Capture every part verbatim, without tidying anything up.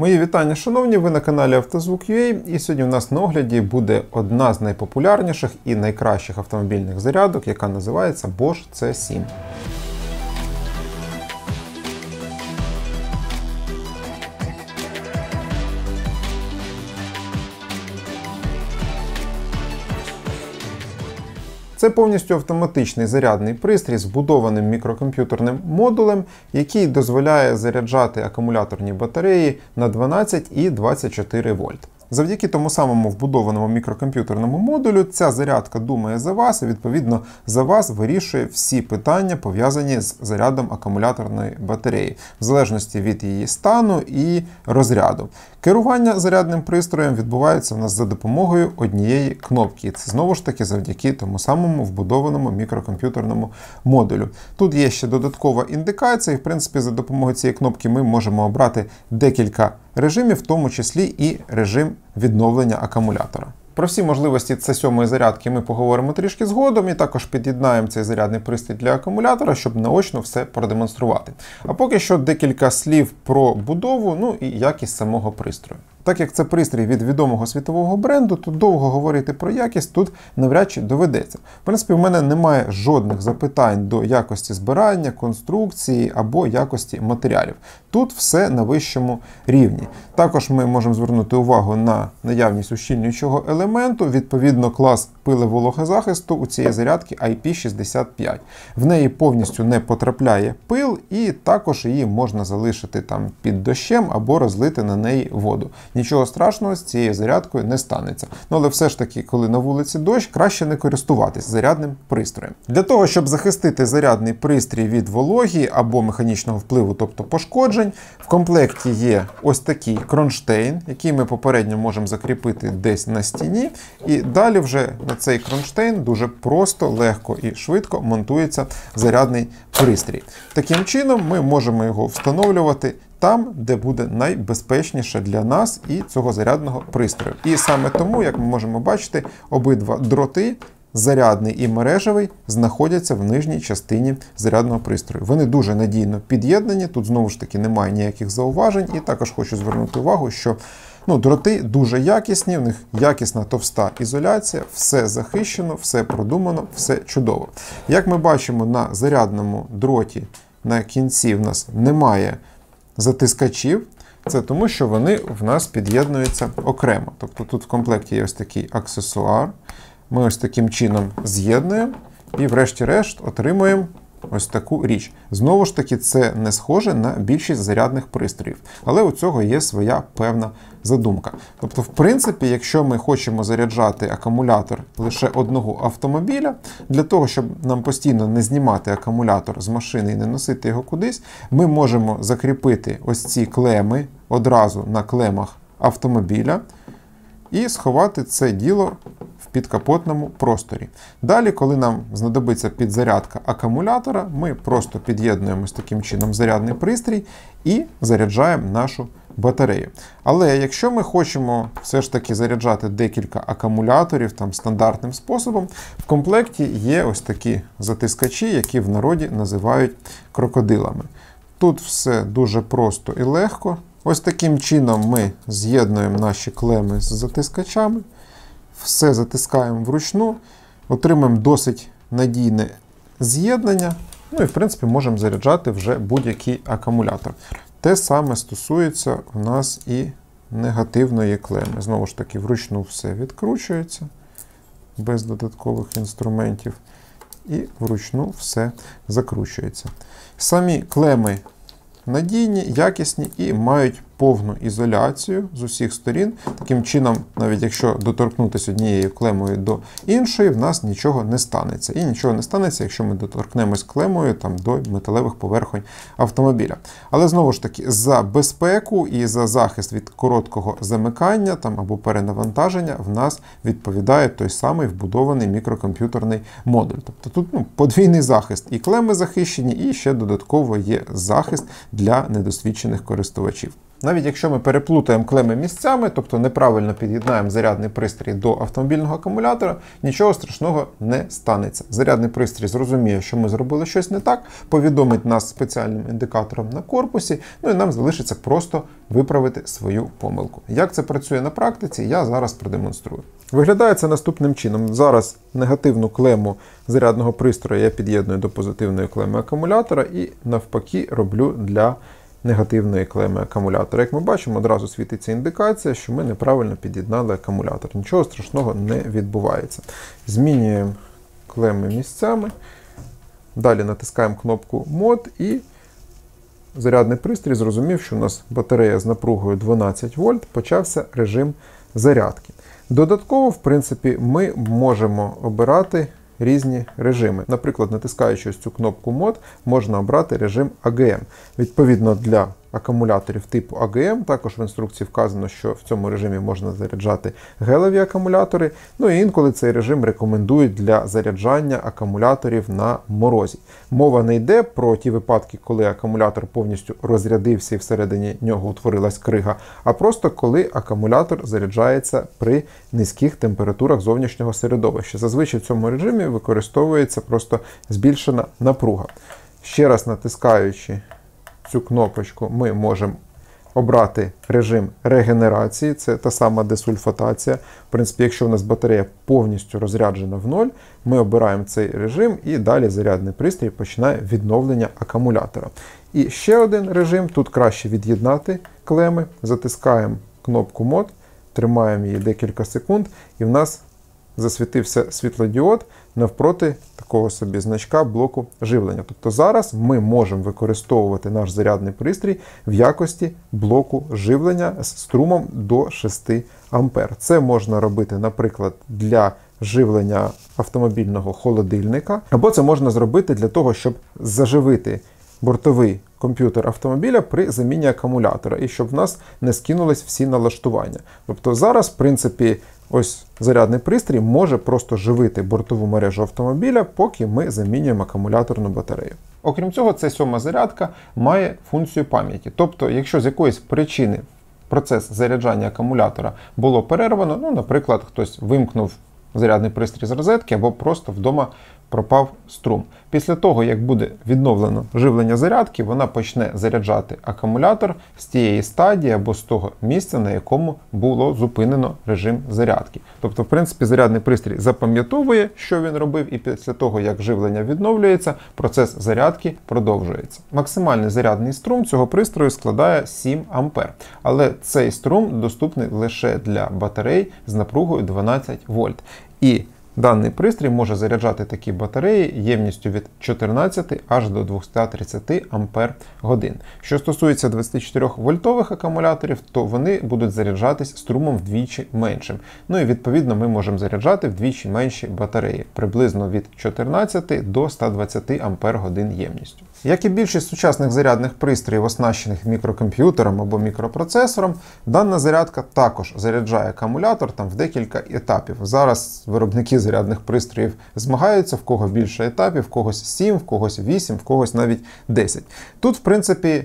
Мої вітання, шановні, ви на каналі Автозвук.ua, і сьогодні в нас на огляді буде одна з найпопулярніших і найкращих автомобільних зарядок, яка називається Bosch сі сім. Це повністю автоматичний зарядний пристрій з вбудованим мікрокомп'ютерним модулем, який дозволяє заряджати акумуляторні батареї на дванадцять і двадцять чотири вольт. Завдяки тому самому вбудованому мікрокомп'ютерному модулю ця зарядка думає за вас і, відповідно, за вас вирішує всі питання, пов'язані з зарядом акумуляторної батареї, в залежності від її стану і розряду. Керування зарядним пристроєм відбувається в нас за допомогою однієї кнопки. І це, знову ж таки, завдяки тому самому вбудованому мікрокомп'ютерному модулю. Тут є ще додаткова індикація, і, в принципі, за допомогою цієї кнопки ми можемо обрати декілька режимів, в тому числі і режим відновлення акумулятора. Про всі можливості сі сім зарядки ми поговоримо трішки згодом, і також під'єднаємо цей зарядний пристрій для акумулятора, щоб наочно все продемонструвати. А поки що декілька слів про будову, ну і якість самого пристрою. Так як це пристрій від відомого світового бренду, то довго говорити про якість тут навряд чи доведеться. В принципі, в мене немає жодних запитань до якості збирання, конструкції або якості матеріалів. Тут все на вищому рівні. Також ми можемо звернути увагу на наявність ущільнюючого елементу, відповідно клас пиловологозахисту у цієї зарядки ай пі шістдесят п'ять. В неї повністю не потрапляє пил, і також її можна залишити там під дощем або розлити на неї воду. Нічого страшного з цією зарядкою не станеться. Ну, але все ж таки, коли на вулиці дощ, краще не користуватись зарядним пристроєм. Для того, щоб захистити зарядний пристрій від вологі або механічного впливу, тобто пошкоджень, в комплекті є ось такий кронштейн, який ми попередньо можемо закріпити десь на стіні. І далі вже на цей кронштейн дуже просто, легко і швидко монтується зарядний пристрій. Таким чином ми можемо його встановлювати там, де буде найбезпечніше для нас і цього зарядного пристрою. І саме тому, як ми можемо бачити, обидва дроти, зарядний і мережевий, знаходяться в нижній частині зарядного пристрою. Вони дуже надійно під'єднані, тут знову ж таки немає ніяких зауважень. І також хочу звернути увагу, що ну, дроти дуже якісні, в них якісна товста ізоляція, все захищено, все продумано, все чудово. Як ми бачимо, на зарядному дроті на кінці в нас немає затискачів, це тому, що вони в нас під'єднуються окремо. Тобто тут в комплекті є ось такий аксесуар, ми ось таким чином з'єднуємо і врешті-решт отримуємо ось таку річ. Знову ж таки, це не схоже на більшість зарядних пристроїв, але у цього є своя певна задумка. Тобто, в принципі, якщо ми хочемо заряджати акумулятор лише одного автомобіля, для того, щоб нам постійно не знімати акумулятор з машини і не носити його кудись, ми можемо закріпити ось ці клеми одразу на клемах автомобіля і сховати це діло в підкапотному просторі. Далі, коли нам знадобиться підзарядка акумулятора, ми просто під'єднуємо таким чином зарядний пристрій і заряджаємо нашу батарею. Але якщо ми хочемо все ж таки заряджати декілька акумуляторів там стандартним способом, в комплекті є ось такі затискачі, які в народі називають крокодилами. Тут все дуже просто і легко. Ось таким чином ми з'єднуємо наші клеми з затискачами, все затискаємо вручну, отримаємо досить надійне з'єднання, ну і в принципі можемо заряджати вже будь-який акумулятор. Те саме стосується у нас і негативної клеми. Знову ж таки, вручну все відкручується, без додаткових інструментів, і вручну все закручується. Самі клеми надійні, якісні і мають повну ізоляцію з усіх сторін. Таким чином, навіть якщо доторкнутися однією клемою до іншої, в нас нічого не станеться. І нічого не станеться, якщо ми доторкнемось клемою там, до металевих поверхонь автомобіля. Але, знову ж таки, за безпеку і за захист від короткого замикання там, або перенавантаження в нас відповідає той самий вбудований мікрокомп'ютерний модуль. Тобто тут ну, подвійний захист. І клеми захищені, і ще додатково є захист для недосвідчених користувачів. Навіть якщо ми переплутаємо клеми місцями, тобто неправильно під'єднаємо зарядний пристрій до автомобільного акумулятора, нічого страшного не станеться. Зарядний пристрій зрозуміє, що ми зробили щось не так, повідомить нас спеціальним індикатором на корпусі, ну і нам залишиться просто виправити свою помилку. Як це працює на практиці, я зараз продемонструю. Виглядає це наступним чином. Зараз негативну клему зарядного пристрою я під'єдную до позитивної клеми акумулятора і навпаки роблю для негативної клеми акумулятора. Як ми бачимо, одразу світиться індикація, що ми неправильно під'єднали акумулятор. Нічого страшного не відбувається. Змінюємо клеми місцями, далі натискаємо кнопку «Мод» і зарядний пристрій зрозумів, що у нас батарея з напругою дванадцять вольт, почався режим зарядки. Додатково, в принципі, ми можемо обирати різні режими. Наприклад, натискаючи ось цю кнопку «Мод», можна обрати режим А Ге Ем. Відповідно, для акумуляторів типу А Ге Ем також в інструкції вказано, що в цьому режимі можна заряджати гелеві акумулятори. Ну і інколи цей режим рекомендують для заряджання акумуляторів на морозі. Мова не йде про ті випадки, коли акумулятор повністю розрядився і всередині нього утворилась крига, а просто коли акумулятор заряджається при низьких температурах зовнішнього середовища. Зазвичай в цьому режимі використовується просто збільшена напруга. Ще раз натискаючи цю кнопочку, ми можемо обрати режим регенерації, це та сама десульфатація. В принципі, якщо у нас батарея повністю розряджена в ноль, ми обираємо цей режим і далі зарядний пристрій починає відновлення акумулятора. І ще один режим, тут краще від'єднати клеми, затискаємо кнопку «Мод», тримаємо її декілька секунд і в нас засвітився світлодіод навпроти такого собі значка блоку живлення. Тобто зараз ми можемо використовувати наш зарядний пристрій в якості блоку живлення з струмом до шести ампер. Це можна робити, наприклад, для живлення автомобільного холодильника, або це можна зробити для того, щоб заживити бортовий комп'ютер автомобіля при заміні акумулятора, і щоб в нас не скинулись всі налаштування. Тобто зараз, в принципі, ось зарядний пристрій може просто живити бортову мережу автомобіля, поки ми замінюємо акумуляторну батарею. Окрім цього, ця сьома зарядка має функцію пам'яті. Тобто, якщо з якоїсь причини процес заряджання акумулятора було перервано, ну, наприклад, хтось вимкнув зарядний пристрій з розетки або просто вдома пропав струм. Після того, як буде відновлено живлення зарядки, вона почне заряджати акумулятор з тієї стадії або з того місця, на якому було зупинено режим зарядки. Тобто, в принципі, зарядний пристрій запам'ятовує, що він робив, і після того, як живлення відновлюється, процес зарядки продовжується. Максимальний зарядний струм цього пристрою складає сім ампер. Але цей струм доступний лише для батарей з напругою дванадцять вольт. І даний пристрій може заряджати такі батареї ємністю від чотирнадцяти аж до двохсот тридцяти ампер годин. Що стосується двадцятичотирьохвольтових акумуляторів, то вони будуть заряджатись струмом вдвічі меншим. Ну і відповідно ми можемо заряджати вдвічі менші батареї, приблизно від чотирнадцяти до ста двадцяти ампер годин ємністю. Як і більшість сучасних зарядних пристроїв, оснащених мікрокомп'ютером або мікропроцесором, дана зарядка також заряджає акумулятор там в декілька етапів. Зараз виробники зарядних пристроїв змагаються, в кого більше етапів, в когось сім, в когось вісім, в когось навіть десять. Тут, в принципі,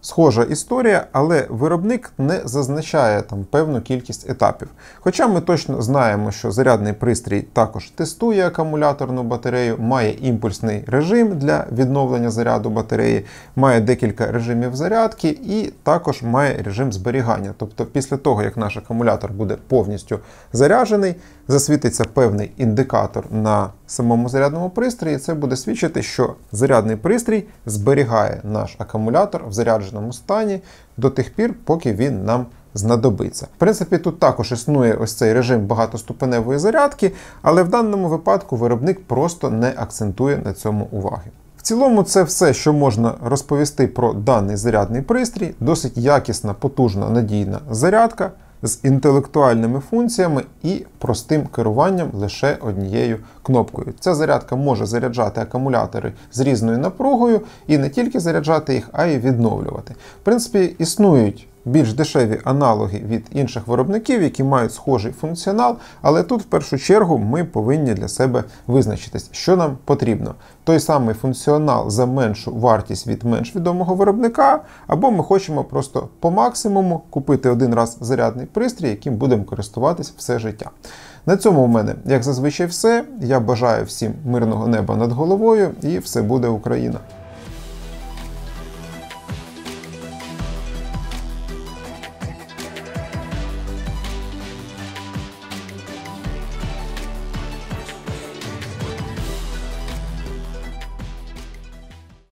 схожа історія, але виробник не зазначає там певну кількість етапів. Хоча ми точно знаємо, що зарядний пристрій також тестує акумуляторну батарею, має імпульсний режим для відновлення заряду батареї, має декілька режимів зарядки і також має режим зберігання. Тобто після того, як наш акумулятор буде повністю заряджений, засвітиться певний індикатор на самому зарядному пристрої, це буде свідчити, що зарядний пристрій зберігає наш акумулятор в зарядженому стані до тих пір, поки він нам знадобиться. В принципі, тут також існує ось цей режим багатоступеневої зарядки, але в даному випадку виробник просто не акцентує на цьому уваги. В цілому це все, що можна розповісти про даний зарядний пристрій. Досить якісна, потужна, надійна зарядка з інтелектуальними функціями і простим керуванням лише однією кнопкою. Ця зарядка може заряджати акумулятори з різною напругою і не тільки заряджати їх, а й відновлювати. В принципі, існують більш дешеві аналоги від інших виробників, які мають схожий функціонал, але тут в першу чергу ми повинні для себе визначитись, що нам потрібно. Той самий функціонал за меншу вартість від менш відомого виробника, або ми хочемо просто по максимуму купити один раз зарядний пристрій, яким будемо користуватись все життя. На цьому у мене, як зазвичай, все. Я бажаю всім мирного неба над головою і все буде Україна!